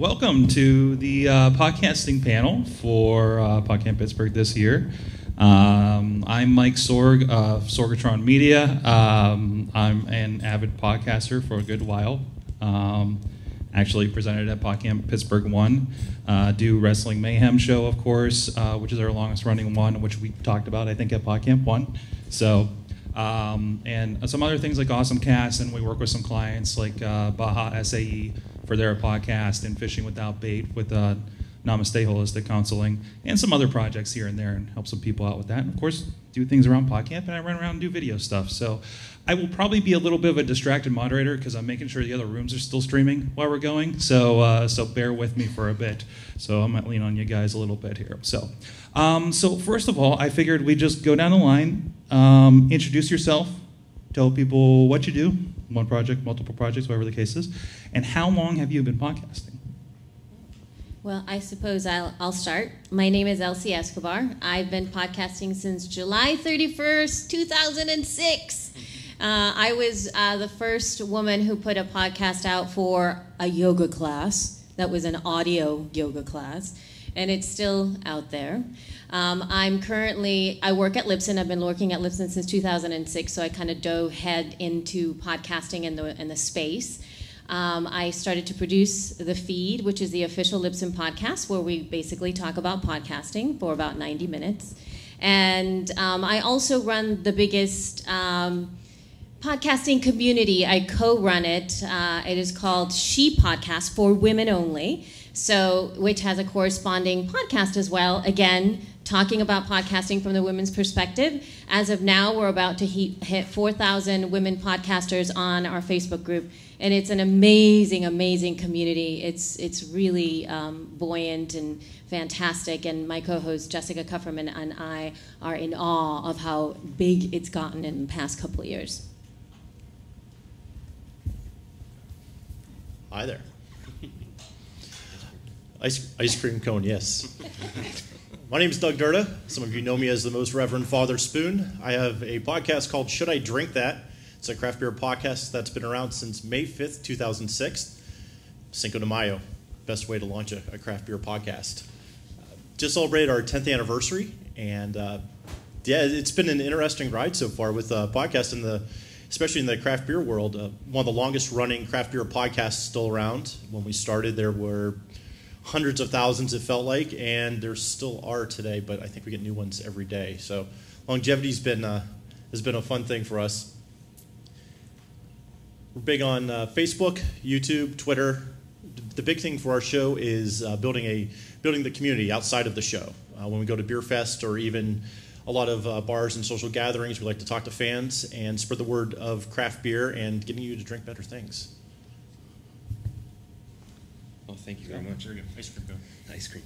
Welcome to the podcasting panel for PodCamp Pittsburgh this year. I'm Mike Sorg of Sorgatron Media. I'm an avid podcaster for a good while. Actually presented at PodCamp Pittsburgh 1. Do Wrestling Mayhem Show, of course, which is our longest running one, which we talked about, I think, at PodCamp 1. So, and some other things like AwesomeCast, and we work with some clients like Baja SAE for their podcast, and Fishing Without Bait with Namaste Holistic Counseling, and some other projects here and there, and help some people out with that. And of course, do things around PodCamp, and I run around and do video stuff. So I will probably be a little bit of a distracted moderator because I'm making sure the other rooms are still streaming while we're going. So so bear with me for a bit. So I might lean on you guys a little bit here. So so first of all, I figured we'd just go down the line, introduce yourself, tell people what you do, one project, multiple projects, whatever the case is, and how long have you been podcasting? Well, I suppose I'll start. My name is Elsie Escobar. I've been podcasting since July 31st, 2006. I was the first woman who put a podcast out for a yoga class. That was an audio yoga class, and it's still out there. I work at Libsyn. I've been working at Libsyn since 2006, so I kind of dove head into podcasting in the space. I started to produce The Feed, which is the official Libsyn podcast, where we basically talk about podcasting for about 90 minutes. And I also run the biggest podcasting community. I co-run it. It is called She Podcasts, for women only, so which has a corresponding podcast as well. Again, talking about podcasting from the women's perspective. As of now, we're about to hit 4,000 women podcasters on our Facebook group, and it's an amazing, amazing community. It's really buoyant and fantastic, and my co-host Jessica Kufferman and I are in awe of how big it's gotten in the past couple of years. Hi there. Ice cream cone, yes. My name is Doug Durda. Some of you know me as the Most Reverend Father Spoon. I have a podcast called Should I Drink That? It's a craft beer podcast that's been around since May 5th, 2006. Cinco de Mayo, best way to launch a craft beer podcast. Just celebrated our 10th anniversary, and yeah, it's been an interesting ride so far with podcasts, especially in the craft beer world. One of the longest running craft beer podcasts still around. When we started, there were hundreds of thousands, it felt like, and there still are today, but I think we get new ones every day. So longevity's been has been a fun thing for us. We're big on Facebook, YouTube, Twitter. The big thing for our show is building the community outside of the show. When we go to Beer Fest or even a lot of bars and social gatherings, we like to talk to fans and spread the word of craft beer and getting you to drink better things. Oh, thank you very much. There we go. Ice cream cone. Ice cream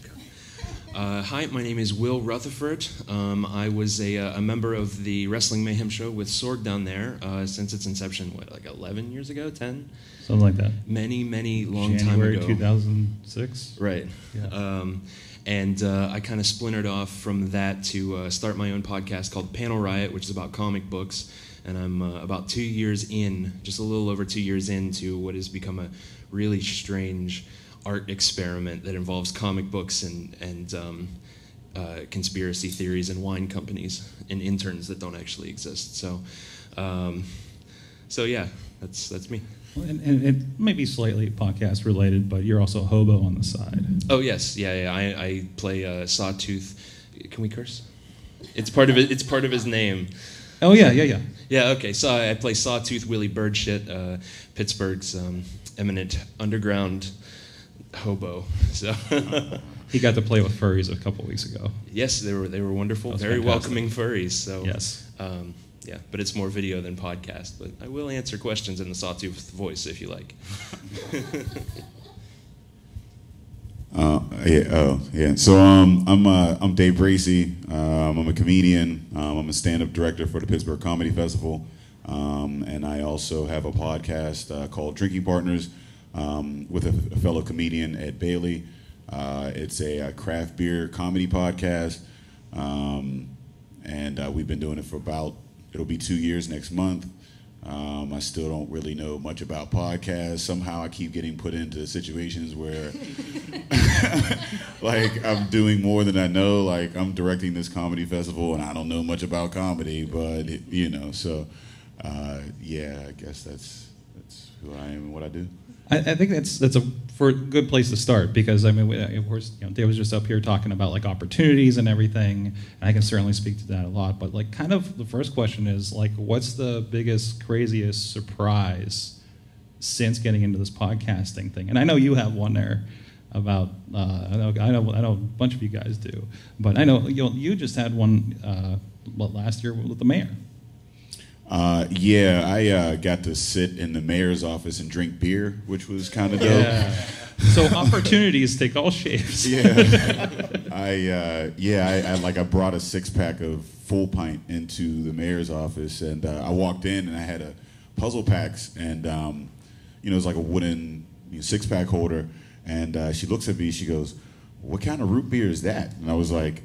cone. Hi, my name is Will Rutherford. I was a member of the Wrestling Mayhem Show with Sorg down there since its inception, what, like 11 years ago, 10? Something like that. Many, many long January time ago. 2006? Right. Yeah. And I kind of splintered off from that to start my own podcast called Panel Riot, which is about comic books. And I'm about 2 years in, just a little over 2 years into what has become a really strange art experiment that involves comic books and conspiracy theories and wine companies and interns that don't actually exist. So, yeah, that's me. Well, and it may be slightly podcast related, but you're also a hobo on the side. Oh yes, yeah. I play Sawtooth. Can we curse? It's part of his name. Oh yeah. Okay, so I play Sawtooth Willie Bird shit, Pittsburgh's eminent underground hobo. So he got to play with furries a couple weeks ago. Yes, they were wonderful, very welcoming furries. So yes, yeah, but it's more video than podcast. But I will answer questions in the Sawtooth voice if you like. So I'm Dave Bracey. I'm a comedian. I'm a stand-up director for the Pittsburgh Comedy Festival, and I also have a podcast called Drinking Partners. With a fellow comedian, Ed Bailey. It's a craft beer comedy podcast, and we've been doing it for it'll be 2 years next month. I still don't really know much about podcasts. Somehow I keep getting put into situations where like I'm doing more than I know. Like I'm directing this comedy festival and I don't know much about comedy, but it, you know, so yeah, I guess that's who I am and what I do. I think that's a for a good place to start, because I mean, of course, you know, Dave was just up here talking about like opportunities and everything, and I can certainly speak to that a lot. But like, kind of the first question is like, what's the biggest, craziest surprise since getting into this podcasting thing? And I know you have one there about I know a bunch of you guys do, but I know you just had one last year with the mayor. Yeah, I got to sit in the mayor's office and drink beer, which was kind of dope. Yeah. So opportunities take all shapes. Yeah, I brought a six-pack of full pint into the mayor's office, and I walked in and I had a puzzle packs, and you know, it's like a wooden six-pack holder, and she looks at me, she goes, "What kind of root beer is that?" And I was like,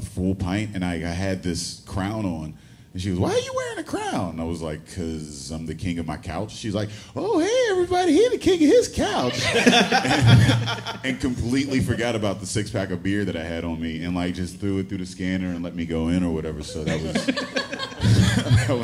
"Full pint," and I had this crown on. And she was, "Why are you wearing a crown?" And I was like, "Because I'm the king of my couch." She's like, "Oh, hey, everybody, he's the king of his couch." and completely forgot about the six-pack of beer that I had on me and, like, just threw it through the scanner and let me go in or whatever. So that was that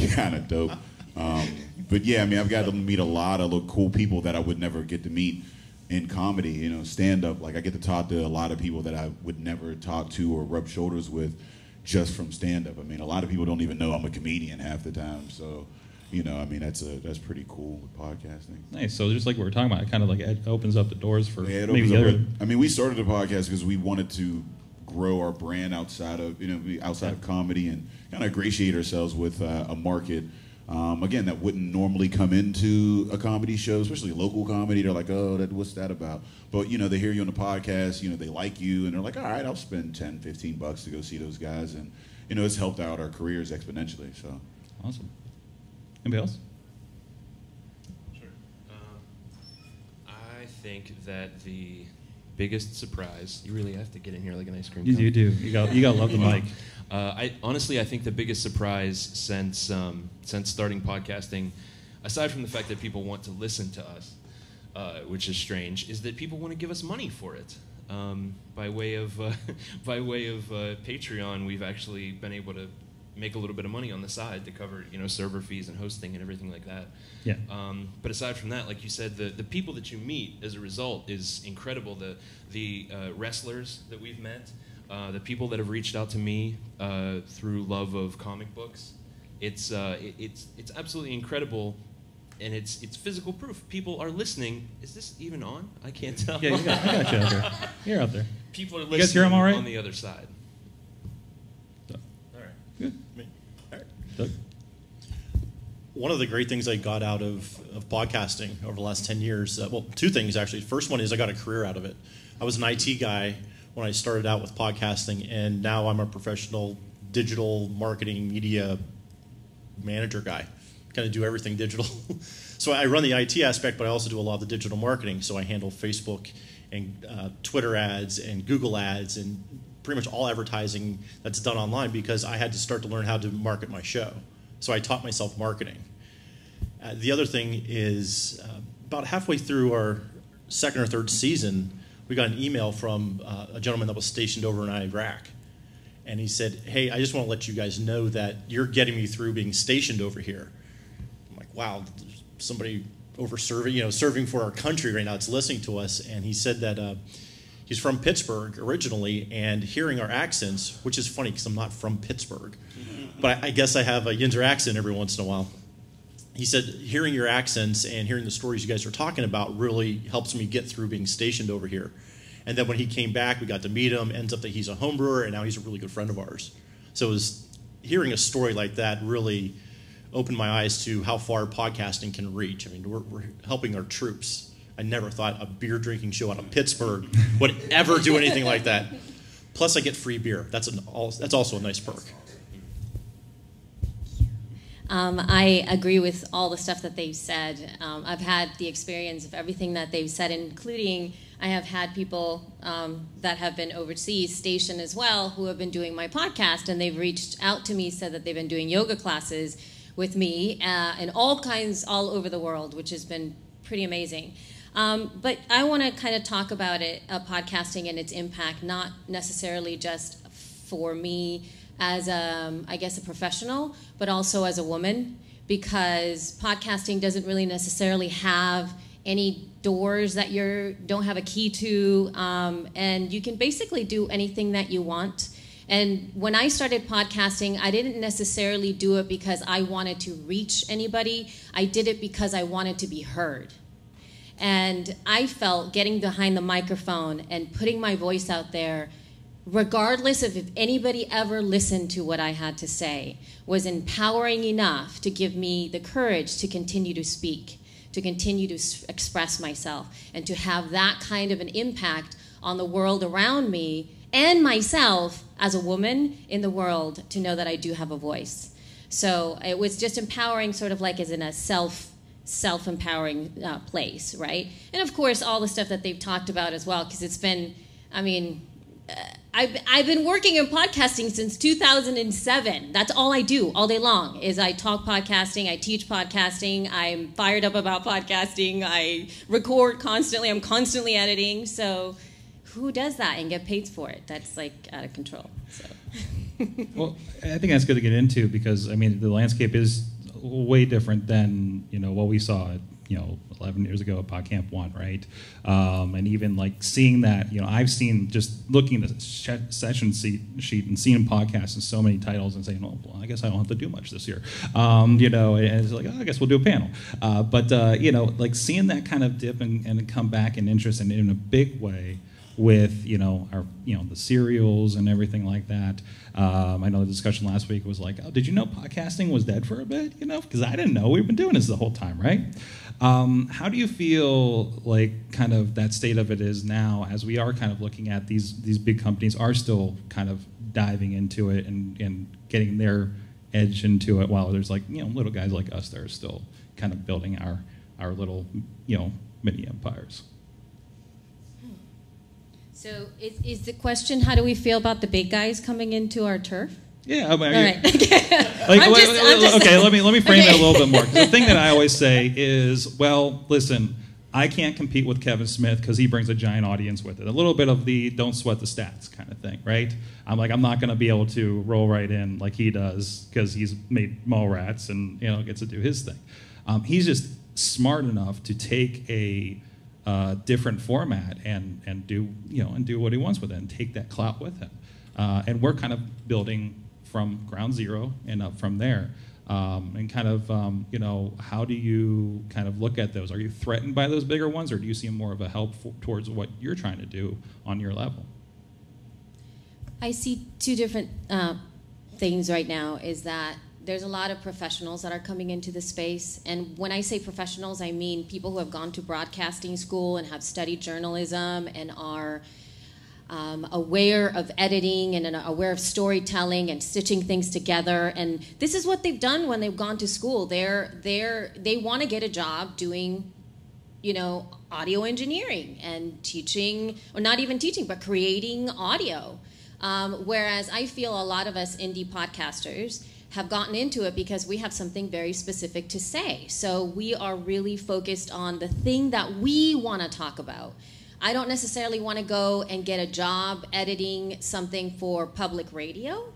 was kind of dope. But, yeah, I mean, I've got to meet a lot of little cool people that I would never get to meet in comedy, you know, stand-up. Like, I get to talk to a lot of people that I would never talk to or rub shoulders with just from stand-up. I mean, a lot of people don't even know I'm a comedian half the time, so, you know, I mean, that's pretty cool with podcasting. Nice, so just like what we're talking about, it kind of like it opens up the doors for I mean, we started the podcast because we wanted to grow our brand outside of, you know, outside of comedy and kind of ingratiate ourselves with a market, again, that wouldn't normally come into a comedy show, especially local comedy. They're like, "Oh, what's that about?" But, you know, they hear you on the podcast, you know, they like you, and they're like, "All right, I'll spend $10, $15 to go see those guys." And, you know, it's helped out our careers exponentially, so. Awesome. Anybody else? Sure. I think that the biggest surprise, you really have to get in here like an ice cream cone. You do. You gotta love the mic. I think the biggest surprise since starting podcasting, aside from the fact that people want to listen to us, which is strange, is that people want to give us money for it. By way of Patreon, we've actually been able to make a little bit of money on the side to cover, you know, server fees and hosting and everything like that. Yeah. But aside from that, like you said, the people that you meet as a result is incredible. The wrestlers that we've met. The people that have reached out to me through love of comic books, it's absolutely incredible, and it's physical proof. People are listening. Is this even on? I can't tell. Yeah, I got you out there. You're out there. People are listening. You guys hear them all right? On the other side. Doug. All right. Good. Me. All right. Doug. One of the great things I got out of podcasting over the last 10 years, well, two things actually. First one is I got a career out of it. I was an IT guy when I started out with podcasting, and now I'm a professional digital marketing media manager guy. Kind of do everything digital. So I run the IT aspect, but I also do a lot of the digital marketing. So I handle Facebook and Twitter ads and Google ads and pretty much all advertising that's done online, because I had to start to learn how to market my show. So I taught myself marketing. The other thing is about halfway through our second or third season, we got an email from a gentleman that was stationed over in Iraq. And he said, "Hey, I just want to let you guys know that you're getting me through being stationed over here." I'm like, wow, somebody over serving, you know, serving for our country right now that's listening to us. And he said that he's from Pittsburgh originally, and hearing our accents, which is funny because I'm not from Pittsburgh, but I guess I have a Yinzer accent every once in a while. He said, "Hearing your accents and hearing the stories you guys are talking about really helps me get through being stationed over here." And then when he came back, we got to meet him. Ends up that he's a home brewer, and now he's a really good friend of ours. So it was hearing a story like that really opened my eyes to how far podcasting can reach. I mean, we're helping our troops. I never thought a beer drinking show out of Pittsburgh would ever do anything like that. Plus, I get free beer. That's also a nice perk. I agree with all the stuff that they've said. I've had the experience of everything that they've said, including I have had people that have been overseas stationed as well who have been doing my podcast, and they've reached out to me, said that they've been doing yoga classes, with me and all kinds all over the world, which has been pretty amazing. But I want to kind of talk about it, podcasting and its impact, not necessarily just for me as, I guess, a professional, but also as a woman, because podcasting doesn't really necessarily have any doors that you don't have a key to, and you can basically do anything that you want. And when I started podcasting, I didn't necessarily do it because I wanted to reach anybody. I did it because I wanted to be heard. And I felt getting behind the microphone and putting my voice out there, regardless of if anybody ever listened to what I had to say, was empowering enough to give me the courage to continue to speak, to continue to express myself, and to have that kind of an impact on the world around me and myself as a woman in the world, to know that I do have a voice. So it was just empowering, sort of like as in a self-empowering place, right? And of course, all the stuff that they've talked about as well, because it's been, I mean, I've been working in podcasting since 2007. That's all I do all day long is I talk podcasting, I teach podcasting, I'm fired up about podcasting, I record constantly, I'm constantly editing. So who does that and get paid for it? That's like out of control. So. Well, I think that's good to get into because, I mean, the landscape is way different than, you know, what we saw, you know, 11 years ago at PodCamp 1, right? And even like seeing that, you know, I've seen just looking at the session sheet and seeing podcasts and so many titles and saying, well, I guess I don't have to do much this year. You know, and it's like, oh, I guess we'll do a panel. But you know, like seeing that kind of dip and come back in interest and in a big way with, you know, our, you know, the serials and everything like that. I know the discussion last week was like, oh, did you know podcasting was dead for a bit? You know, because I didn't know. We've been doing this the whole time, right? How do you feel like kind of that state of it is now as we are kind of looking at these big companies are still kind of diving into it and getting their edge into it while there's like, you know, little guys like us that are still kind of building our little, you know, mini empires? So is the question, how do we feel about the big guys coming into our turf? Yeah, I mean, all right. Okay, let me frame that a little bit more. The thing that I always say is, well, listen, I can't compete with Kevin Smith because he brings a giant audience with it. A little bit of the don't sweat the stats kind of thing, right? I'm like, I'm not going to be able to roll right in like he does because he's made Mallrats and, you know, gets to do his thing. He's just smart enough to take a different format and do, you know, and do what he wants with it and take that clout with him. And we're kind of building from ground zero and up from there. And kind of, you know, how do you kind of look at those? Are you threatened by those bigger ones, or do you see more of a help towards what you're trying to do on your level? I see two different things right now is that there's a lot of professionals that are coming into the space. And when I say professionals, I mean people who have gone to broadcasting school and have studied journalism and are aware of editing and aware of storytelling and stitching things together. And this is what they've done when they've gone to school. They want to get a job doing, you know, audio engineering and teaching, or not even teaching, but creating audio. Whereas I feel a lot of us indie podcasters have gotten into it because we have something very specific to say. So we are really focused on the thing that we want to talk about. I don't necessarily want to go and get a job editing something for public radio.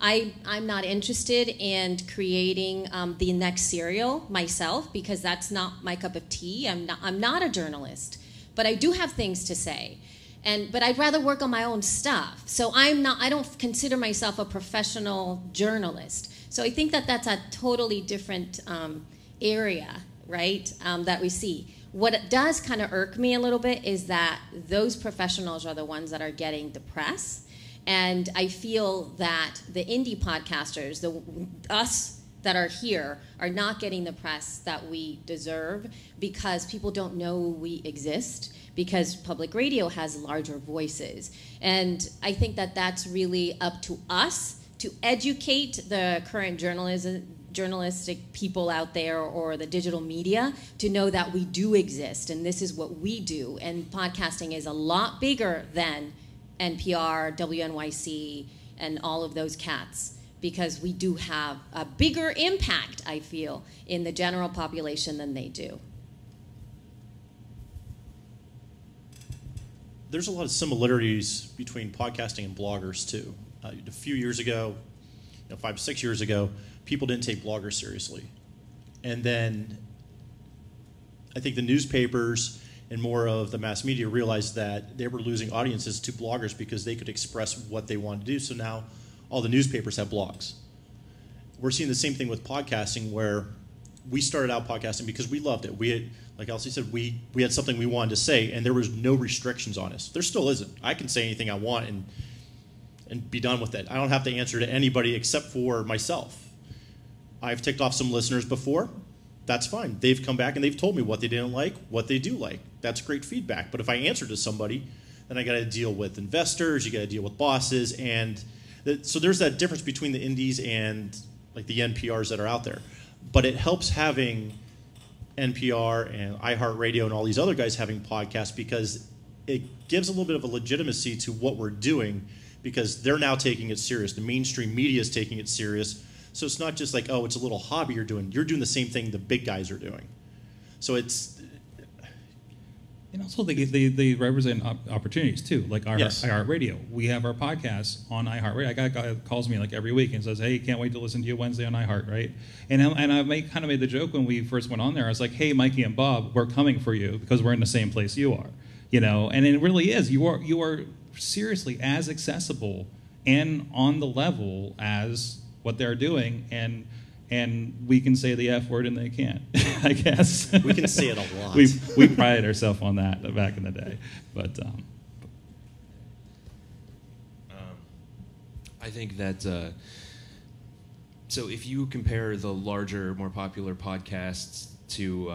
I'm not interested in creating the next serial myself because that's not my cup of tea. I'm not a journalist, but I do have things to say. But I'd rather work on my own stuff. So I don't consider myself a professional journalist. So I think that that's a totally different area, right, that we see. What it does kind of irk me a little bit is that those professionals are the ones that are getting the press. And I feel that the indie podcasters, us that are here, are not getting the press that we deserve because people don't know we exist, because public radio has larger voices. And I think that that's really up to us to educate the current journalistic people out there or the digital media to know that we do exist and this is what we do. And podcasting is a lot bigger than NPR, WNYC, and all of those cats. because we do have a bigger impact, I feel, in the general population than they do. There's a lot of similarities between podcasting and bloggers, too. A few years ago, 5 or 6 years ago, people didn't take bloggers seriously. And then I think the newspapers and more of the mass media realized that they were losing audiences to bloggers because they could express what they wanted to do. So now all the newspapers have blogs. We're seeing the same thing with podcasting, where we started out podcasting because we loved it. We had, like Elsie said, we had something we wanted to say, and there was no restrictions on us. There still isn't. I can say anything I want and be done with it. I don't have to answer to anybody except for myself. I've ticked off some listeners before. That's fine. They've come back and they've told me what they didn't like, what they do like. That's great feedback. But if I answer to somebody, then I got to deal with investors, you got to deal with bosses, and so there's that difference between the indies and like the NPRs that are out there. But it helps having NPR and iHeartRadio and all these other guys having podcasts, because it gives a little bit of a legitimacy to what we're doing, because they're now taking it serious. The mainstream media is taking it serious. So it's not just like, oh, it's a little hobby you're doing. You're doing the same thing the big guys are doing. So it's... And also they represent opportunities, too. Like iHeartRadio. We have our podcasts on iHeartRadio. I got a guy who calls me like every week and says, hey, can't wait to listen to you Wednesday on iHeart, right? And I kind of made the joke when we first went on there. I was like, hey, Mikey and Bob, we're coming for you because we're in the same place you are. You know, and it really is. You are seriously as accessible and on the level as... what they're doing, and we can say the F word and they can't, I guess. We can say it a lot. we prided ourselves on that back in the day. But I think that, so if you compare the larger, more popular podcasts to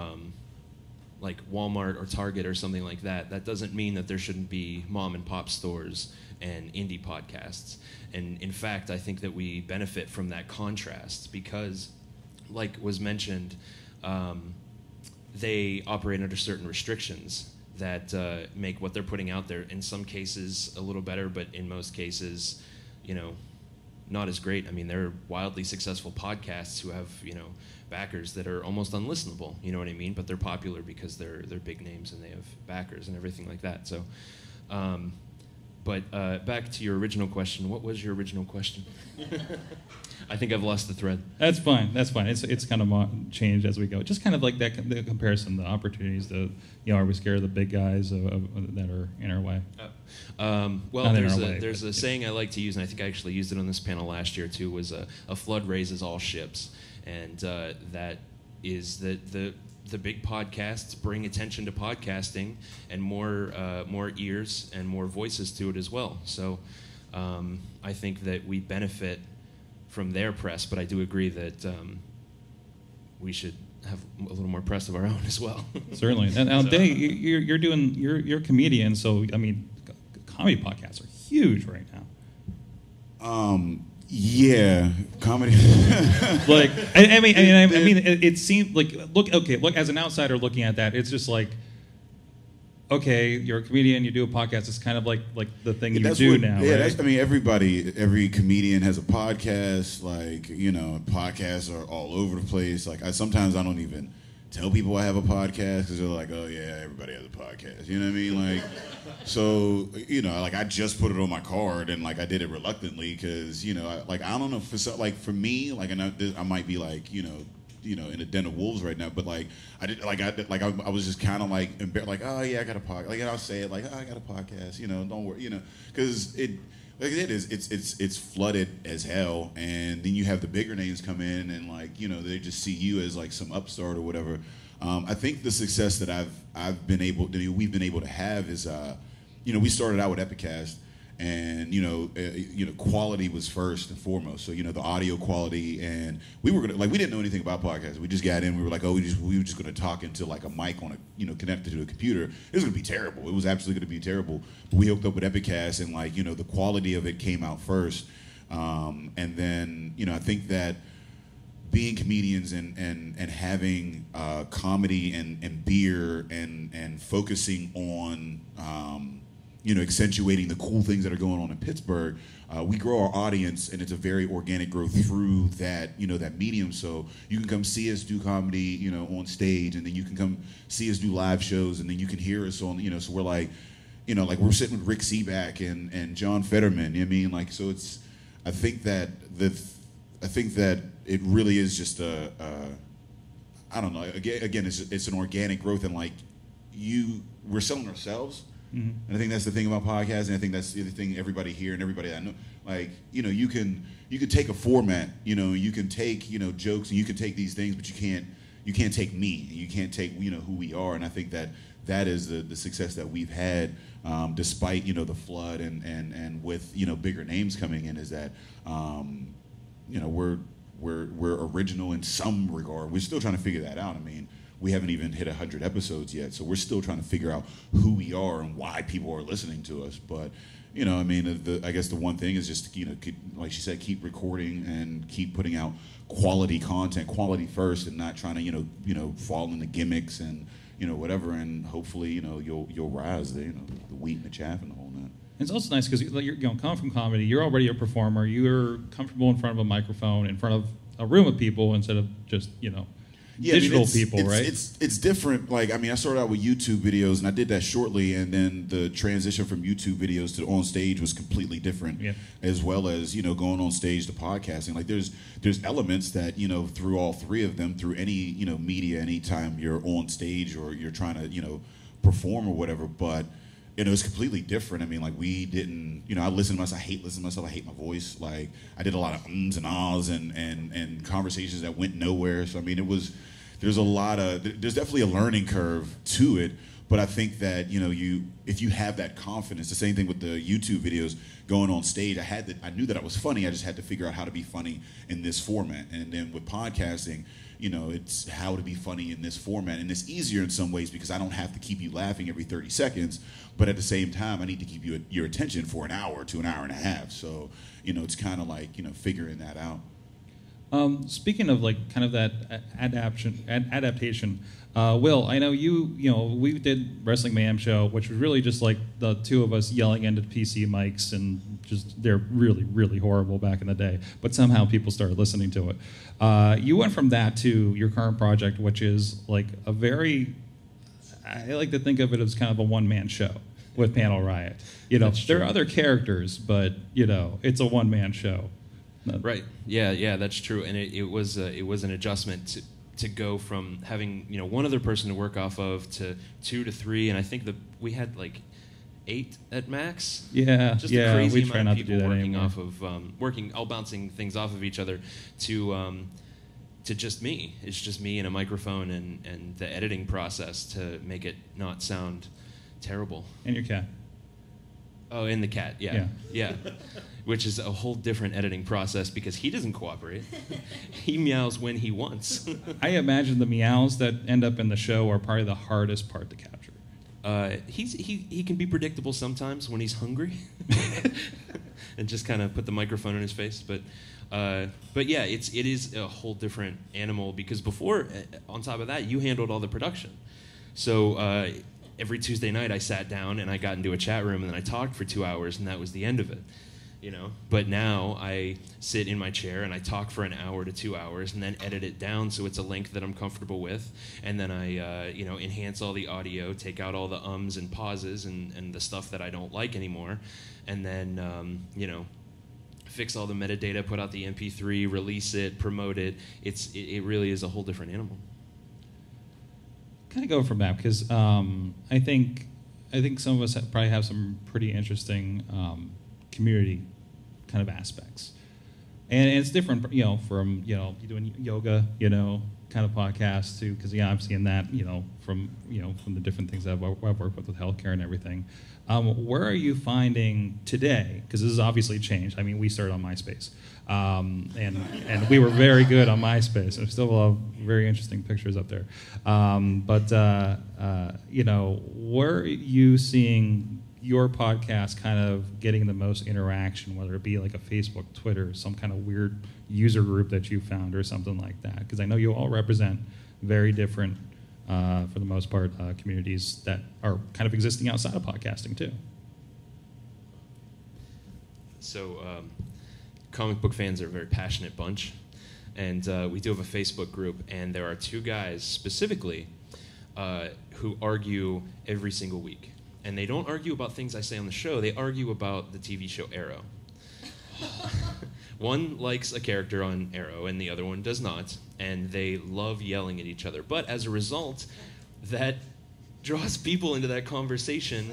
like Walmart or Target or something like that, that doesn't mean that there shouldn't be mom and pop stores and indie podcasts. And in fact, I think that we benefit from that contrast because, like was mentioned, they operate under certain restrictions that make what they're putting out there, in some cases, a little better, but in most cases, you know, not as great. I mean, there are wildly successful podcasts who have, you know, backers that are almost unlistenable, you know what I mean? But they're popular because they're big names and they have backers and everything like that. So. But back to your original question. What was your original question? I think I've lost the thread. That's fine. That's fine. It's kind of changed as we go. Just kind of like that the comparison, the opportunities. The are we scared of the big guys that are in our way? Well, there's a saying I like to use, and I think I actually used it on this panel last year too. Was a flood raises all ships, and that is that the big podcasts bring attention to podcasting and more ears and more voices to it as well. So I think that we benefit from their press, but I do agree that we should have a little more press of our own as well. Certainly. And now, so, Dave, you're a comedian, so I mean, comedy podcasts are huge right now. Yeah, comedy. Like, I mean, it seemed like, look, as an outsider looking at that, it's just like, okay, you're a comedian, you do a podcast. It's kind of like the thing you do now. Yeah, right? I mean, every comedian has a podcast. Like, you know, podcasts are all over the place. Like, sometimes I don't even tell people I have a podcast because they're like, oh yeah, everybody has a podcast. You know what I mean? Like, so, you know, like I just put it on my card and like I did it reluctantly because, you know, I don't know, for me, like, and I might be like, you know, in a den of wolves right now, but like I was just kind of like embarrassed, like, oh yeah, I got a podcast. Like, and I'll say it like, oh, I got a podcast. You know, don't worry. You know, because it's flooded as hell, and then you have the bigger names come in, and like, you know, they just see you as like some upstart or whatever. I think the success that we've been able to have is, you know, we started out with Epicast, and you know, quality was first and foremost. So, you know, the audio quality, and we were gonna, like, we didn't know anything about podcasts. We just got in. We were like, oh, we were just gonna talk into like a mic on a, you know, connected to a computer. It was gonna be terrible. It was absolutely gonna be terrible. But we hooked up with Epicast, and like, you know, the quality of it came out first. And then, you know, I think that being comedians and having comedy and beer and focusing on you know, accentuating the cool things that are going on in Pittsburgh, we grow our audience, and it's a very organic growth through that, you know, that medium. So you can come see us do comedy, you know, on stage, and then you can come see us do live shows, and then you can hear us on, you know, so we're like, you know, like we're sitting with Rick Seaback and John Fetterman, you know what I mean? Like, so it's, I think that it really is just I don't know, again, it's an organic growth, and like, we're selling ourselves. Mm-hmm. And I think that's the thing about podcasts, and I think that's the thing everybody here and everybody that I know, like, you know, you can take a format, you know, you can take, you know, jokes, and you can take these things, but you can't take me, you can't take, you know, who we are. And I think that is the success that we've had, despite, you know, the flood and with, you know, bigger names coming in, is that you know, we're original in some regard. We're still trying to figure that out. I mean, we haven't even hit 100 episodes yet, so we're still trying to figure out who we are and why people are listening to us. But, you know, I mean, I guess the one thing is just, you know, like she said, keep recording and keep putting out quality content, quality first, and not trying to, you know, fall into gimmicks and, you know, whatever. And hopefully, you know, you'll rise, you know, the wheat and the chaff and the whole nut. It's also nice because you're, you know, come from comedy, you're already a performer, you're comfortable in front of a microphone, in front of a room of people, instead of just, you know. Yeah, digital, I mean, right? It's different. Like, I mean, I started out with YouTube videos, and I did that shortly, and then the transition from YouTube videos to on stage was completely different. Yeah. As well as, you know, going on stage to podcasting. Like, there's elements that, you know, through all three of them, through any, you know, media, anytime you're on stage or you're trying to, you know, perform or whatever, but, you know, it's completely different. I mean, like, we didn't, you know, I listened to myself, I hate listening to myself, I hate my voice. Like, I did a lot of ums and ahs and conversations that went nowhere. So, I mean, it was, there's definitely a learning curve to it. But I think that, you know, if you have that confidence, the same thing with the YouTube videos, going on stage, I knew that I was funny, I just had to figure out how to be funny in this format. And then with podcasting, you know, it's how to be funny in this format. And it's easier in some ways because I don't have to keep you laughing every 30 seconds. But at the same time, I need to keep your attention for an hour to an hour and a half. So, you know, it's kind of like, you know, figuring that out. Speaking of, like, kind of that adaptation, Will, I know you know, we did Wrestling Mayhem Show, which was really just like the two of us yelling into PC mics, and just, they're really, really horrible back in the day. But somehow people started listening to it. You went from that to your current project, which is like a very, I like to think of it as kind of a one-man show with Panel Riot. You know, there are other characters, but, you know, it's a one-man show. Right. Yeah, that's true. And it was an adjustment to go from having, you know, one other person to work off of to two to three, and I think we had like 8 at max. Yeah. Just a crazy amount of people working off of all bouncing things off of each other to just me. It's just me and a microphone and the editing process to make it not sound terrible. And your cat. Oh, and the cat, yeah. Which is a whole different editing process because he doesn't cooperate. He meows when he wants. I imagine the meows that end up in the show are probably the hardest part to capture. He can be predictable sometimes when he's hungry, and just kind of put the microphone in his face. But yeah, it is a whole different animal because before, on top of that, you handled all the production, so. Every Tuesday night I sat down and I got into a chat room and I talked for 2 hours and that was the end of it, you know? But now I sit in my chair and I talk for an hour to 2 hours and then edit it down so it's a length that I'm comfortable with, and then I you know, enhance all the audio, take out all the ums and pauses and the stuff that I don't like anymore, and then, you know, fix all the metadata, put out the MP3, release it, promote it. It really is a whole different animal. Kind of go from that because I think some of us probably have some pretty interesting community kind of aspects, and it's different, you know, from, you know, you doing yoga, you know, kind of podcast too, because, yeah, I'm seeing that, you know, from the different things that I've worked with healthcare and everything. Where are you finding today? Because this has obviously changed. I mean, we started on MySpace, and we were very good on MySpace. There's still a lot of very interesting pictures up there. You know, where are you seeing your podcast kind of getting the most interaction, whether it be like a Facebook, Twitter, some kind of weird user group that you found or something like that? Because I know you all represent very different, for the most part, communities that are kind of existing outside of podcasting too. So comic book fans are a very passionate bunch. And we do have a Facebook group, and there are two guys specifically who argue every single week. And they don't argue about things I say on the show. They argue about the TV show Arrow. One likes a character on Arrow, and the other one does not. And they love yelling at each other. But as a result, that draws people into that conversation.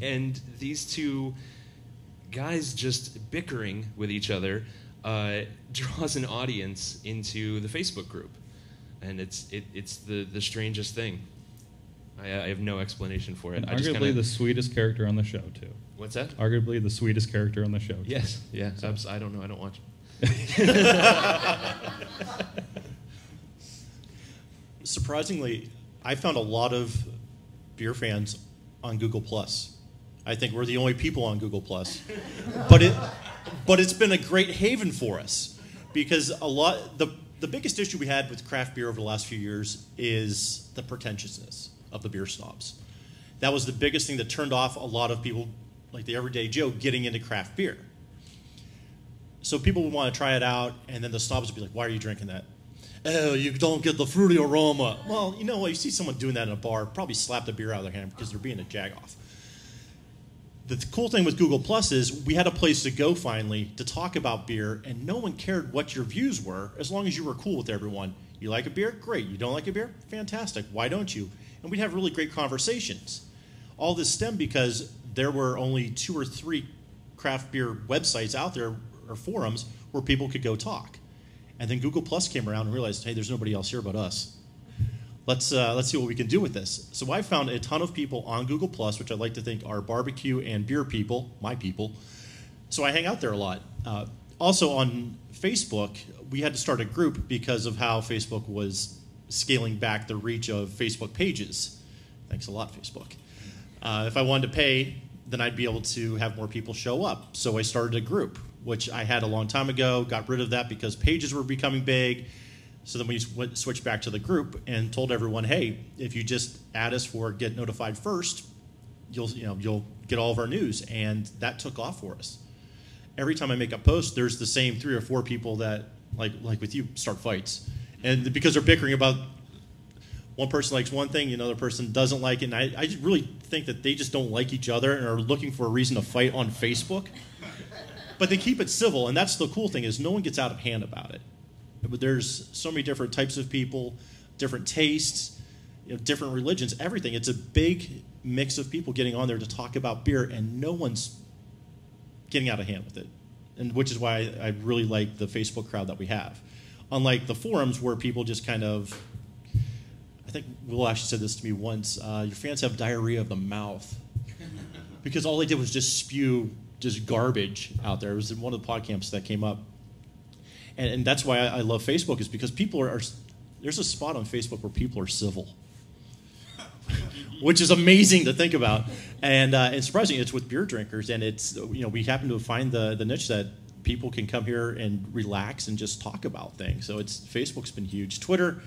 And these two guys just bickering with each other draws an audience into the Facebook group. And it's the strangest thing. I have no explanation for it. And arguably the sweetest character on the show, too. What's that? Arguably the sweetest character on the show. Too. Yes, yeah. So. I don't know. I don't watch it. Surprisingly, I found a lot of beer fans on Google+. I think we're the only people on Google+. But it's been a great haven for us because the biggest issue we had with craft beer over the last few years is the pretentiousness of the beer snobs. That was the biggest thing that turned off a lot of people, like the everyday Joe, getting into craft beer. So people would want to try it out, and then the snobs would be like, why are you drinking that? Oh, you don't get the fruity aroma. Well, you know what? You see someone doing that in a bar, probably slap the beer out of their hand because they're being a jagoff. The cool thing with Google Plus is we had a place to go finally to talk about beer, and no one cared what your views were as long as you were cool with everyone. You like a beer? Great. You don't like a beer? Fantastic. Why don't you? And we'd have really great conversations. All this stemmed because there were only 2 or 3 craft beer websites out there or forums where people could go talk. And then Google Plus came around and realized, hey, there's nobody else here but us. Let's see what we can do with this. So I found a ton of people on Google Plus, which I like to think are barbecue and beer people, my people. So I hang out there a lot. Also on Facebook, we had to start a group because of how Facebook was scaling back the reach of Facebook pages. Thanks a lot, Facebook. If I wanted to pay, then I'd be able to have more people show up. So I started a group, which I had a long time ago, got rid of that because pages were becoming big. So then we switched back to the group and told everyone, hey, if you just add us for Get Notified First, you'll get all of our news. And that took off for us. Every time I make a post, there's the same 3 or 4 people that, like with you, start fights. And because they're bickering about one person likes one thing, another person doesn't like it. And I just really think that they just don't like each other and are looking for a reason to fight on Facebook. But they keep it civil, and that's the cool thing is no one gets out of hand about it. But there's so many different types of people, different tastes, different religions, everything. It's a big mix of people getting on there to talk about beer, and no one's getting out of hand with it, and which is why I really like the Facebook crowd that we have. Unlike the forums where people just kind of, I think Will actually said this to me once, your fans have diarrhea of the mouth. Because all they did was just spew just garbage out there. It was in one of the PodCamps that came up. And that's why I love Facebook is because people are there's a spot on Facebook where people are civil. Which is amazing to think about. And surprisingly, it's with beer drinkers. And it's, we happen to find the niche that people can come here and relax and just talk about things. So Facebook's been huge. Twitter,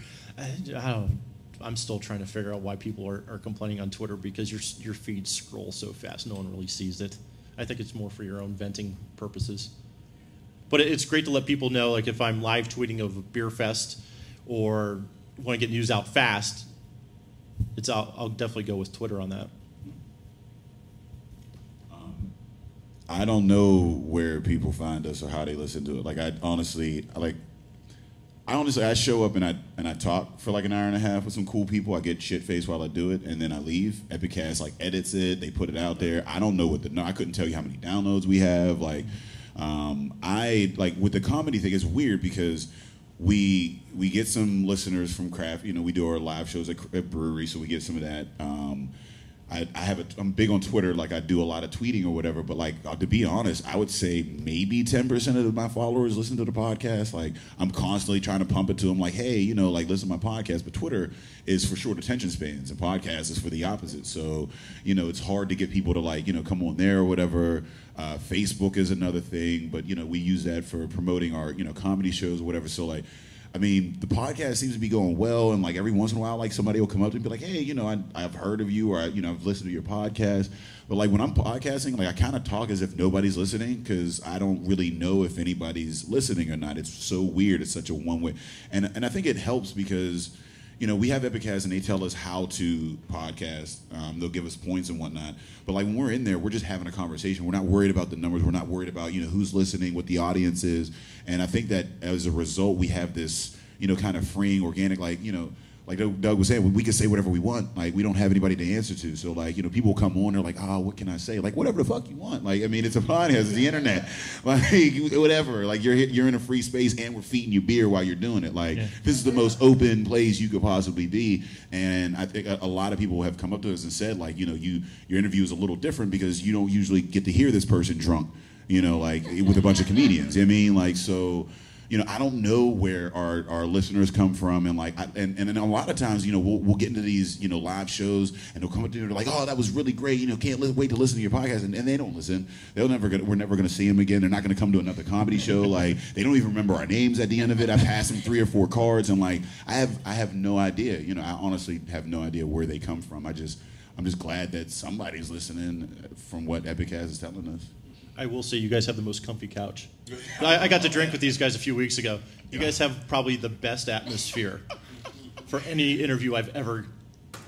I'm still trying to figure out why people are complaining on Twitter because your feed scrolls so fast, no one really sees it. I think it's more for your own venting purposes. But it's great to let people know, like if I'm live tweeting of a beer fest or want to get news out fast, I'll definitely go with Twitter on that. I don't know where people find us or how they listen to it. Like I show up and I talk for like an hour and a half with some cool people. I get shit faced while I do it, and then I leave. Epicast edits it. They put it out there. I don't know I couldn't tell you how many downloads we have. With the comedy thing, it's weird because we get some listeners from craft. We do our live shows at breweries, so we get some of that. I'm big on Twitter, I do a lot of tweeting or whatever, but to be honest, I would say maybe 10% of my followers listen to the podcast. I'm constantly trying to pump it to them, hey, listen to my podcast, but Twitter is for short attention spans, and podcast is for the opposite. So, it's hard to get people to come on there or whatever. Facebook is another thing, but we use that for promoting our, comedy shows or whatever. So I mean, the podcast seems to be going well, and like every once in a while, like somebody will come up to me and be like, "Hey, you know, I've heard of you, or you know, I've listened to your podcast." But like when I'm podcasting, like I kind of talk as if nobody's listening because I don't really know if anybody's listening or not. It's so weird. It's such a one way, and I think it helps because, you know, we have Epicast and they tell us how to podcast. They'll give us points and whatnot. But like when we're in there, we're just having a conversation. We're not worried about the numbers. We're not worried about, you know, who's listening, what the audience is. And I think that as a result, we have this, you know, kind of freeing, organic, like, you know, like Doug was saying, we can say whatever we want. Like, we don't have anybody to answer to. So, like, you know, people come on, they're like, oh, what can I say? Like, whatever the fuck you want. Like, I mean, it's a podcast, it's the internet. Like, whatever. Like, you're in a free space and we're feeding you beer while you're doing it. Like, yeah. This is the most open place you could possibly be. And I think a lot of people have come up to us and said, like, you know, your interview is a little different because you don't usually get to hear this person drunk, you know, like, with a bunch of comedians. I mean, like, so... You know, I don't know where our listeners come from, and like, and a lot of times, you know, we'll get into these, you know, live shows, and they'll come up to you and they're like, oh, that was really great, you know, can't wait to listen to your podcast, and they don't listen. We're never gonna see them again. They're not gonna come to another comedy show. Like, they don't even remember our names at the end of it. I passed them 3 or 4 cards, and like, I have no idea. You know, I honestly have no idea where they come from. I'm just glad that somebody's listening from what Epicast is telling us. I will say you guys have the most comfy couch. I got to drink with these guys a few weeks ago. You guys have probably the best atmosphere for any interview I've ever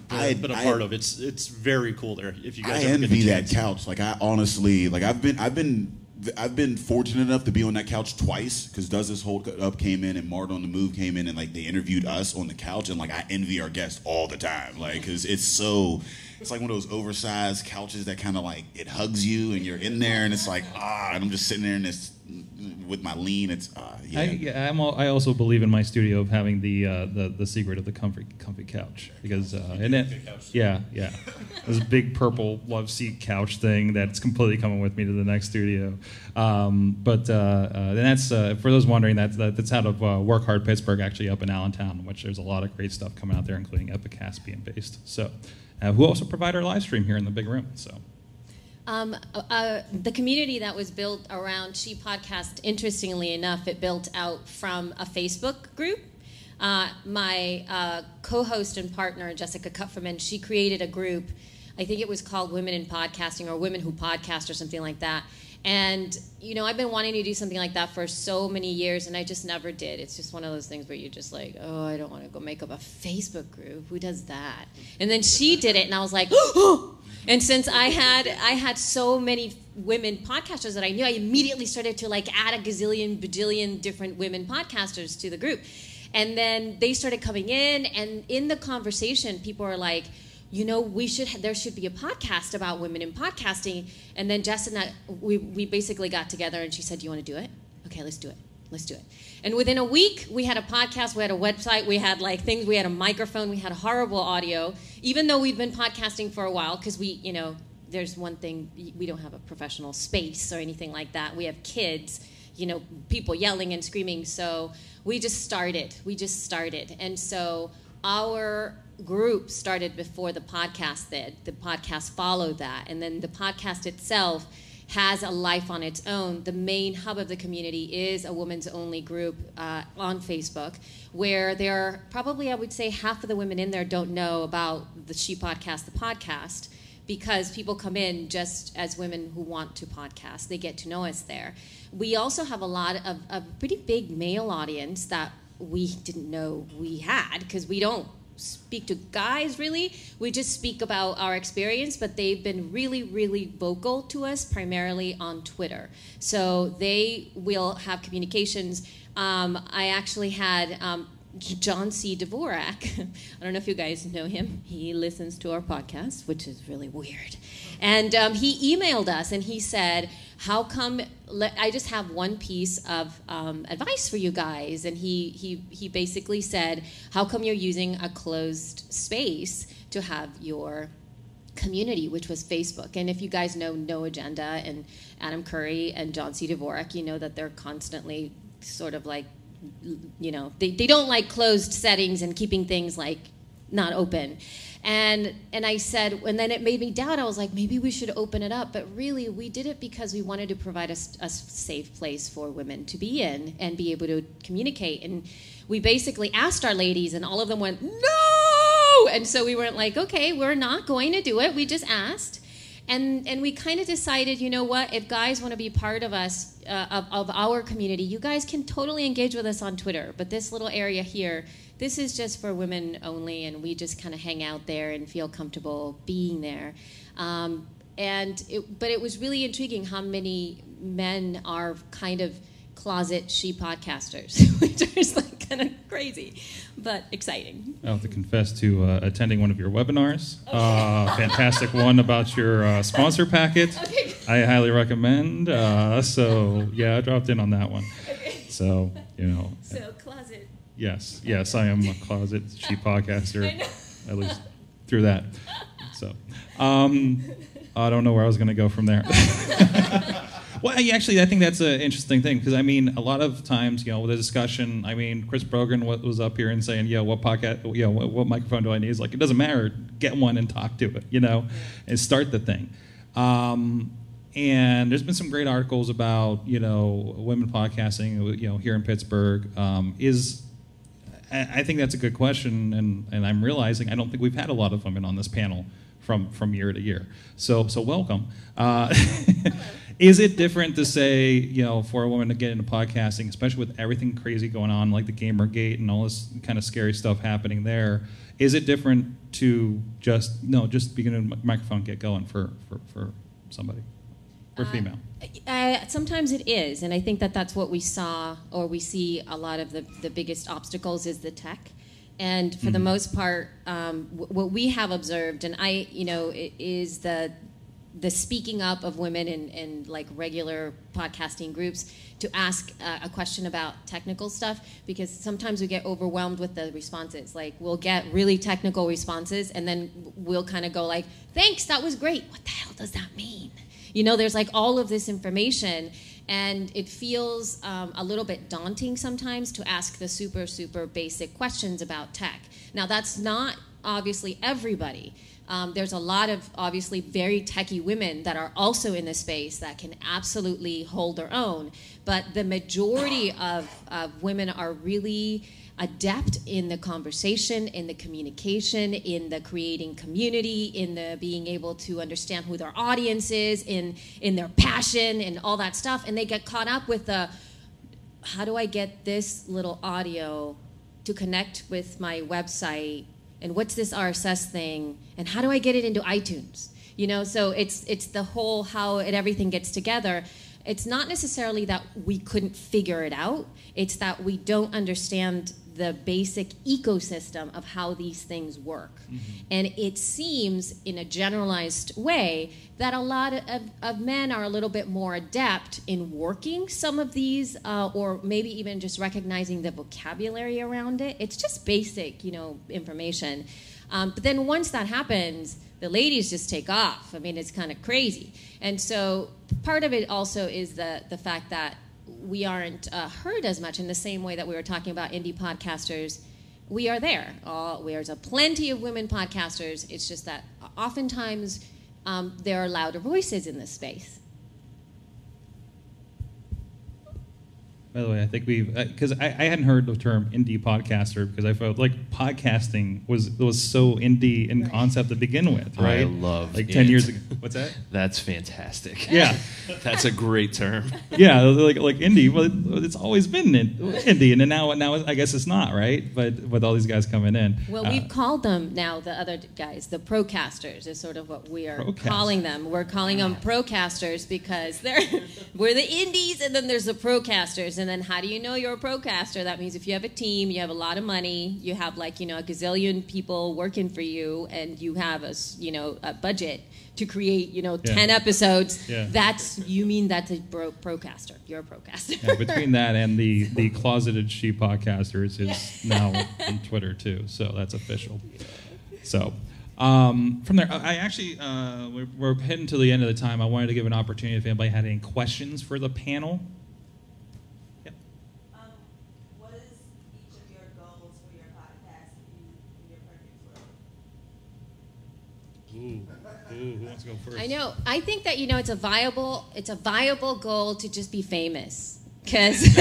been a part of. It's very cool there. If you guys, I envy that couch. Like I honestly, like I've been fortunate enough to be on that couch twice because Does This Hold Up came in and Martin on the Move came in and like they interviewed us on the couch and like I envy our guests all the time like because it's like one of those oversized couches that kind of like it hugs you and you're in there and it's like and I'm just sitting there and it's with my lean it's yeah. I also believe in my studio of having the secret of the comfy couch because this big purple love seat couch thing that's completely coming with me to the next studio. And that's for those wondering that's out of Work Hard Pittsburgh, actually up in Allentown, which there's a lot of great stuff coming out there, including Epicast being based. So, who also provide our live stream here in the big room. So. The community that was built around She Podcast, interestingly enough, it built out from a Facebook group. My co-host and partner, Jessica Kufferman, she created a group. I think it was called Women in Podcasting or Women Who Podcast or something like that. And, you know, I've been wanting to do something like that for so many years, and I just never did. It's just one of those things where you're just like, oh, I don't want to go make up a Facebook group. Who does that? And then she did it, and I was like, oh! And since I had so many women podcasters that I knew, I immediately started to like add a bajillion different women podcasters to the group. And then they started coming in, and in the conversation, people are like, you know, there should be a podcast about women in podcasting. And then Jess and I, we basically got together and she said, do you want to do it? Okay, let's do it. Let's do it. And within a week, we had a podcast, we had a website, we had like things, we had a microphone, we had horrible audio, even though we've been podcasting for a while, because we, you know, there's one thing, we don't have a professional space or anything like that. We have kids, you know, people yelling and screaming. So we just started. And so our group started before the podcast did. The podcast followed that. And then the podcast itself has a life on its own. The main hub of the community is a women's only group on Facebook, where there are probably, I would say, half of the women in there don't know about the She Podcast, the podcast, because people come in just as women who want to podcast. They get to know us there. We also have a lot of a pretty big male audience that we didn't know we had, because we don't speak to guys really. We just speak about our experience, but they've been really, really vocal to us, primarily on Twitter. So they will have communications. I actually had John C. Dvorak. I don't know if you guys know him. He listens to our podcast, which is really weird. And he emailed us and he said, how come, I just have one piece of advice for you guys. And he basically said, how come you're using a closed space to have your community, which was Facebook? And if you guys know No Agenda and Adam Curry and John C. Dvorak, you know that they're constantly sort of like, you know, they don't like closed settings and keeping things like not open. And I said, and then it made me doubt. I was like, maybe we should open it up. But really, we did it because we wanted to provide a safe place for women to be in and be able to communicate. And we basically asked our ladies, and all of them went, no! And so we weren't like, okay, we're not going to do it. We just asked. And we kind of decided, you know what, if guys want to be part of us, of our community, you guys can totally engage with us on Twitter. But this little area here, this is just for women only, and we just kind of hang out there and feel comfortable being there. But it was really intriguing how many men are kind of closet she podcasters, which is like kind of crazy, but exciting. I have to confess to attending one of your webinars. Okay. Fantastic one about your sponsor packet. Okay. I highly recommend. So yeah, I dropped in on that one. Okay. So, you know. So closet. Yes, yes, I am a closet she podcaster, at least through that. So I don't know where I was going to go from there. Well, actually, I think that's an interesting thing, because, I mean, a lot of times, you know, with the discussion, I mean, Chris Brogan was up here and saying, yeah, what podcast, you know, what microphone do I need? He's like, it doesn't matter. Get one and talk to it, you know, and start the thing. And there's been some great articles about, you know, women podcasting, you know, here in Pittsburgh. I think that's a good question, and I'm realizing I don't think we've had a lot of women on this panel from year to year. So welcome. Is it different to say, you know, for a woman to get into podcasting, especially with everything crazy going on, like the Gamergate and all this kind of scary stuff happening there, is it different to just begin a microphone, get going for somebody, for female? Sometimes it is, and I think that's what we saw, or we see a lot of the biggest obstacles is the tech. And for the most part, what we have observed, and I, you know, is the speaking up of women in like regular podcasting groups to ask a question about technical stuff, because sometimes we get overwhelmed with the responses. Like, we'll get really technical responses, and then we'll kind of go like, thanks, that was great. What the hell does that mean? You know, there's like all of this information, and it feels a little bit daunting sometimes to ask the super, super basic questions about tech. Now, that's not obviously everybody. There's a lot of obviously very techie women that are also in the space that can absolutely hold their own. But the majority of women are really adept in the conversation, in the communication, in the creating community, in the being able to understand who their audience is, in their passion and all that stuff. And they get caught up with the, how do I get this little audio to connect with my website? And what's this RSS thing? And how do I get it into iTunes? You know, so it's the whole how it everything gets together. It's not necessarily that we couldn't figure it out. It's that we don't understand the basic ecosystem of how these things work. Mm-hmm. And it seems, in a generalized way, that a lot of men are a little bit more adept in working some of these, or maybe even just recognizing the vocabulary around it. It's just basic, you know, information. But then once that happens, the ladies just take off. I mean, it's kind of crazy. And so part of it also is the fact that we aren't heard as much in the same way that we were talking about indie podcasters. We are there. There's a plenty of women podcasters. It's just that oftentimes there are louder voices in this space. By the way, I think we've, because I hadn't heard the term indie podcaster, because I felt like podcasting was so indie in concept to begin with, right? I love like 10 years ago. What's that? That's fantastic. Yeah. That's a great term. Yeah, like indie, but it's always been indie, and now I guess it's not, right? But with all these guys coming in. Well, we've called them now, the other guys, the procasters is sort of what we are calling them. We're calling them procasters because we're the indies, and then there's the procasters. And then how do you know you're a procaster? That means if you have a team, you have a lot of money, you have like, you know, a gazillion people working for you, and you have a, you know, a budget to create, you know, 10 episodes. Yeah. That's a procaster. You're a procaster. Yeah, between that and the closeted she podcasters is now on Twitter too. So that's official. So from there, I actually, we're heading to the end of the time. I wanted to give an opportunity if anybody had any questions for the panel. Ooh, who wants to go first? I know. I think that, you know, it's a viable goal to just be famous. Because,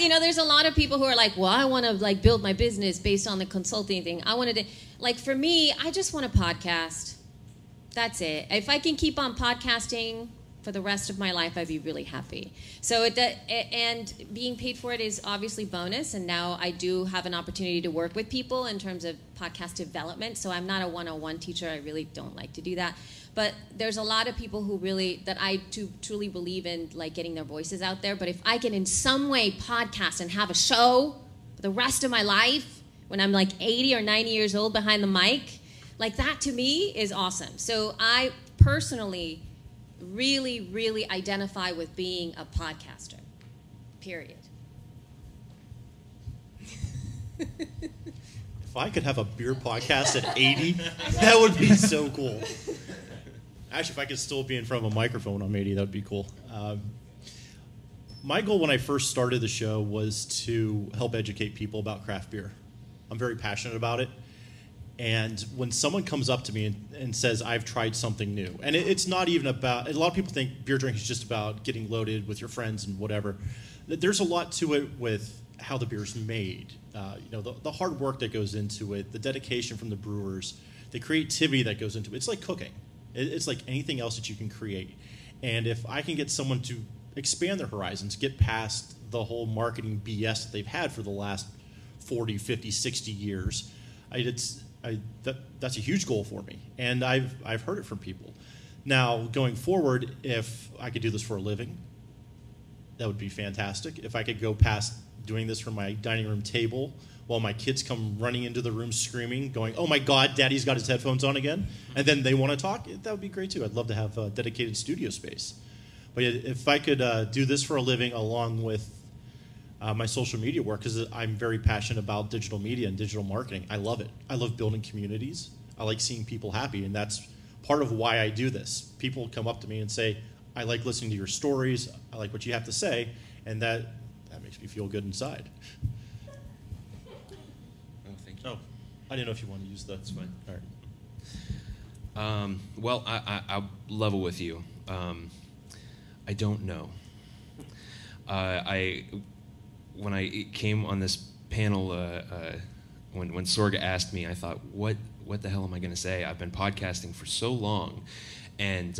you know, there's a lot of people who are like, well, I want to, like, build my business based on the consulting thing. I wanted to, like, for me, I just want a podcast. That's it. If I can keep on podcasting for the rest of my life, I'd be really happy. So, and being paid for it is obviously bonus, and now I do have an opportunity to work with people in terms of podcast development, so I'm not a one-on-one teacher. I really don't like to do that. But there's a lot of people who really, that I truly believe in, like, getting their voices out there, but if I can in some way podcast and have a show for the rest of my life, when I'm like 80 or 90 years old behind the mic, like, that to me is awesome. So I personally really, really identify with being a podcaster, period. If I could have a beer podcast at 80, that would be so cool. Actually, if I could still be in front of a microphone on 80, that would be cool. My goal when I first started the show was to help educate people about craft beer. I'm very passionate about it. And when someone comes up to me and says, I've tried something new, and it's not even about, a lot of people think beer drinking is just about getting loaded with your friends and whatever. There's a lot to it with how the beer's made, you know, the hard work that goes into it, the dedication from the brewers, the creativity that goes into it. It's like cooking. It's like anything else that you can create. And if I can get someone to expand their horizons, get past the whole marketing BS that they've had for the last 40, 50, 60 years, that's a huge goal for me, and I've heard it from people. Now, going forward, if I could do this for a living, that would be fantastic. If I could go past doing this from my dining room table while my kids come running into the room screaming, going, oh my God, Daddy's got his headphones on again, and then they want to talk, that would be great too. I'd love to have a dedicated studio space. But if I could do this for a living along with my social media work, because I'm very passionate about digital media and digital marketing. I love it. I love building communities. I like seeing people happy, and that's part of why I do this. People come up to me and say, I like listening to your stories. I like what you have to say, and that makes me feel good inside. Oh, thank you. Oh, I didn't know if you wanted to use that. That's fine. All right. Well, I'll level with you. I don't know. When I came on this panel, when Sorg asked me, I thought, what the hell am I going to say? I've been podcasting for so long, and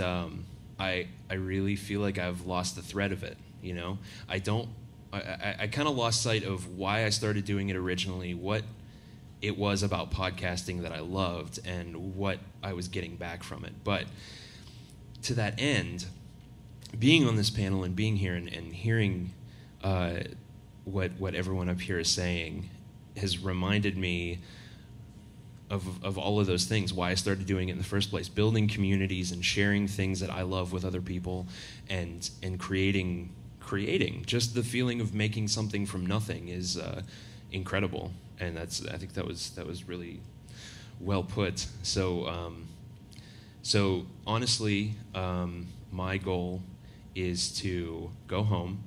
I really feel like I've lost the thread of it. You know, I kind of lost sight of why I started doing it originally, what it was about podcasting that I loved, and what I was getting back from it. But to that end, being on this panel and being here and hearing what everyone up here is saying has reminded me of all of those things, why I started doing it in the first place, building communities and sharing things that I love with other people, and creating. Just the feeling of making something from nothing is incredible, and I think that was really well put. So so honestly, my goal is to go home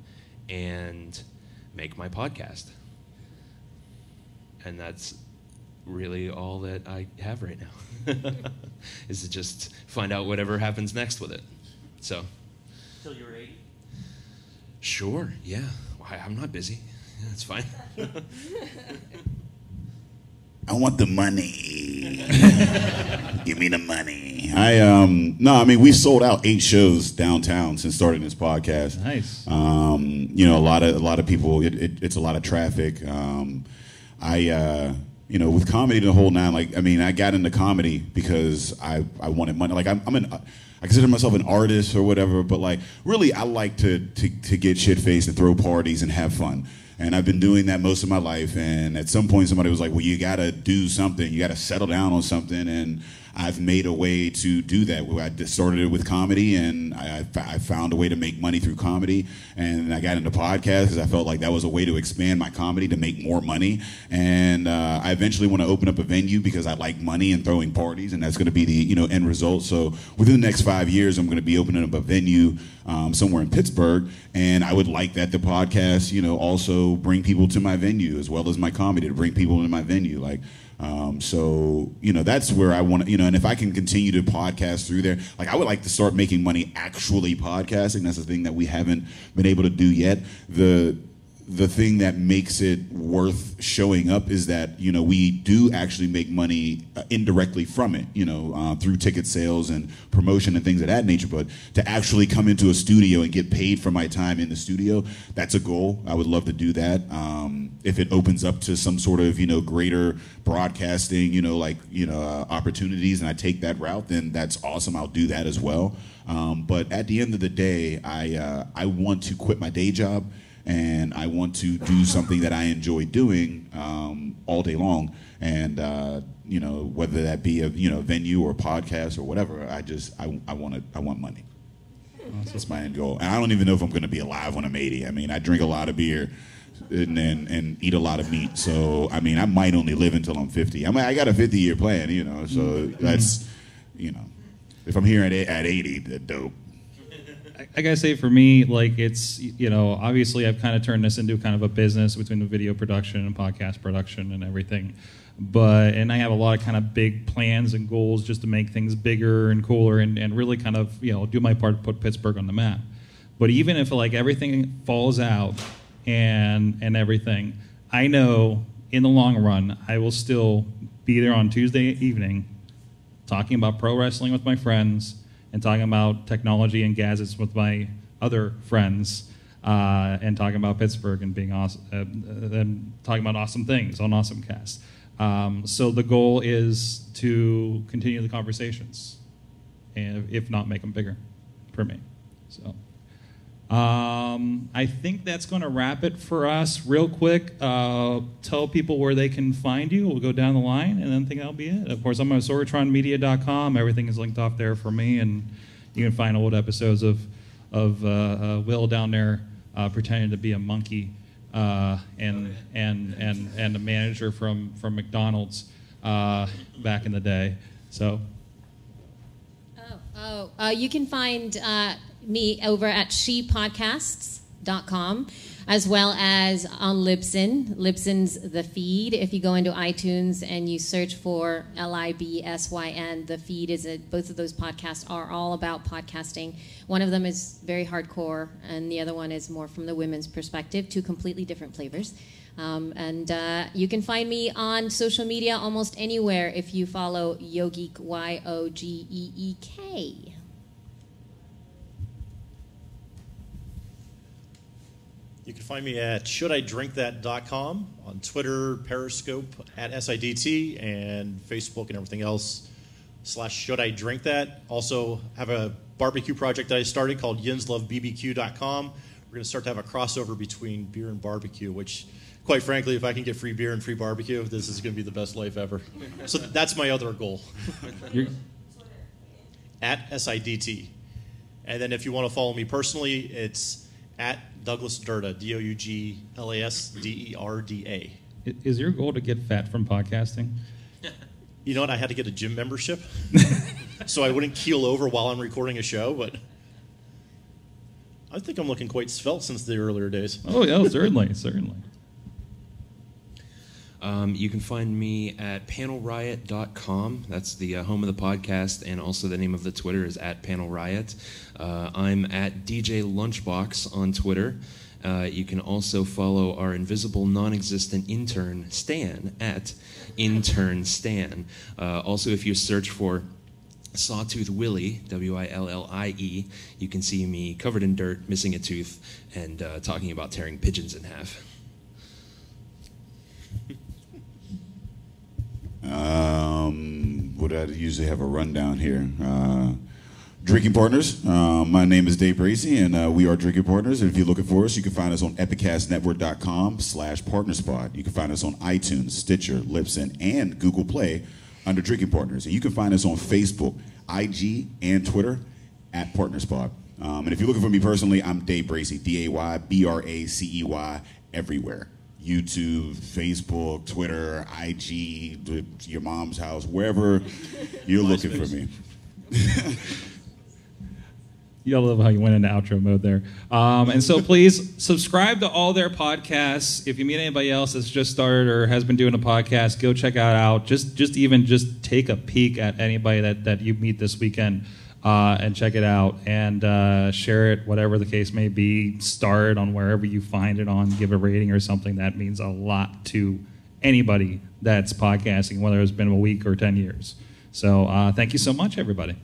and make my podcast, and that's really all that I have right now. Is to just find out whatever happens next with it. So. Till you're 80. Sure. Yeah. I'm not busy. Yeah, that's fine. I want the money. Give me the money. We sold out 8 shows downtown since starting this podcast. Nice. You know, a lot of people. It's a lot of traffic. You know, with comedy the whole nine. Like, I mean, I got into comedy because I wanted money. Like, I consider myself an artist or whatever, but like, really, I like to get shit faced and throw parties and have fun. And I've been doing that most of my life. And at some point, somebody was like, well, you got to do something. You got to settle down on something. And I've made a way to do that. I started it with comedy, and I found a way to make money through comedy. And I got into podcasts because I felt like that was a way to expand my comedy, to make more money. And I eventually want to open up a venue because I like money and throwing parties, and that's going to be the, you know, end result. So within the next 5 years, I'm going to be opening up a venue somewhere in Pittsburgh. And I would like that the podcast, you know, also bring people to my venue as well as my comedy, to bring people to my venue. Like, So, you know, that's where I want to, you know, and if I can continue to podcast through there, like I would like to start making money actually podcasting. That's the thing that we haven't been able to do yet. The thing that makes it worth showing up is that, you know, we do actually make money indirectly from it, you know, through ticket sales and promotion and things of that nature. But to actually come into a studio and get paid for my time in the studio, that's a goal. I would love to do that. If it opens up to some sort of, you know, greater broadcasting, you know, like, you know, opportunities, and I take that route, then that's awesome. I'll do that as well. But at the end of the day, I want to quit my day job. And I want to do something that I enjoy doing all day long. And, you know, whether that be a, you know, venue or podcast or whatever, I want money. That's my end goal. And I don't even know if I'm going to be alive when I'm 80. I mean, I drink a lot of beer and eat a lot of meat. So, I mean, I might only live until I'm 50. I mean, I got a 50-year plan, you know, so that's, you know, if I'm here at 80, that's dope. I gotta say, for me, like, it's, you know, obviously I've kind of turned this into kind of a business between the video production and podcast production and everything, but, and I have a lot of kind of big plans and goals just to make things bigger and cooler and really kind of, you know, do my part to put Pittsburgh on the map. But even if like everything falls out and everything, I know in the long run I will still be there on Tuesday evening talking about pro wrestling with my friends and talking about technology and gadgets with my other friends, and talking about Pittsburgh and being awesome, and talking about awesome things on AwesomeCast. So the goal is to continue the conversations, and if not, make them bigger, for me. So I think that's going to wrap it for us. Real quick, tell people where they can find you. We'll go down the line, and then I think that'll be it. Of course, I'm on sorgatronmedia.com. Everything is linked off there for me, and you can find old episodes of Will down there pretending to be a monkey and a manager from McDonald's back in the day. So, you can find me over at shepodcasts.com, as well as on Libsyn. Libsyn's The Feed. If you go into iTunes and you search for Libsyn, The Feed is it. Both of those podcasts are all about podcasting. One of them is very hardcore, and the other one is more from the women's perspective. Two completely different flavors. You can find me on social media almost anywhere if you follow Yogeek, Y-O-G-E-E-K. You can find me at shouldidrinkthat.com, on Twitter, Periscope, at SIDT, and Facebook and everything else, /shouldidrinkthat. Also, have a barbecue project that I started called yinslovebbq.com. We're going to start to have a crossover between beer and barbecue, which, quite frankly, if I can get free beer and free barbecue, this is going to be the best life ever. So that's my other goal. At SIDT. And then if you want to follow me personally, it's at Douglas Durda, DouglasDerda. Is your goal to get fat from podcasting? You know what? I had to get a gym membership so I wouldn't keel over while I'm recording a show, but I think I'm looking quite svelte since the earlier days. Oh, yeah, certainly, certainly. You can find me at panelriot.com. That's the home of the podcast, and also the name of the Twitter is at Panel Riot. I'm at DJ Lunchbox on Twitter. You can also follow our invisible, non-existent intern, Stan, at Intern Stan. Also, if you search for Sawtooth Willie, Willie, you can see me covered in dirt, missing a tooth, and talking about tearing pigeons in half. Would I usually have a rundown here? Drinking Partners. My name is Dave Bracey, and we are Drinking Partners. And if you're looking for us, you can find us on epicastnetwork.com/partnerspot. You can find us on iTunes, Stitcher, Libsyn, and Google Play under Drinking Partners. And you can find us on Facebook, IG, and Twitter at Partnerspot. And if you're looking for me personally, I'm Dave Bracey, DayBracey, everywhere. YouTube, Facebook, Twitter, IG, your mom's house, wherever you're looking for me. You'll love how you went into outro mode there. And so please subscribe to all their podcasts. If you meet anybody else that's just started or has been doing a podcast, go check it out. Just take a peek at anybody that you meet this weekend and check it out and share it, whatever the case may be. Star it on wherever you find it on. Give a rating or something. That means a lot to anybody that's podcasting, whether it's been a week or 10 years. So thank you so much, everybody.